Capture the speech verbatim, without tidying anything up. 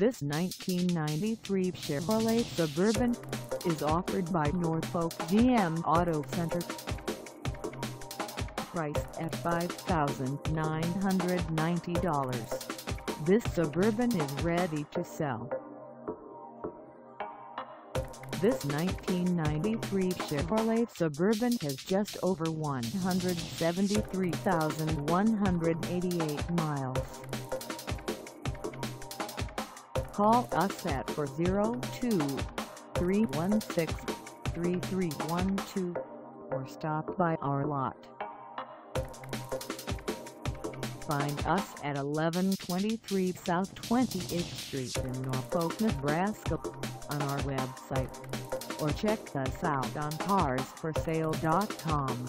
This nineteen ninety-three Chevrolet Suburban is offered by Norfolk G M Auto Center. Priced at five thousand nine hundred ninety dollars, this Suburban is ready to sell. This nineteen ninety-three Chevrolet Suburban has just over one hundred seventy-three thousand one hundred eighty-eight miles. Call us at four zero two, three one six, three three one two or stop by our lot. Find us at eleven twenty-three South twenty-eighth Street in Norfolk, Nebraska on our website, or check us out on cars for sale dot com.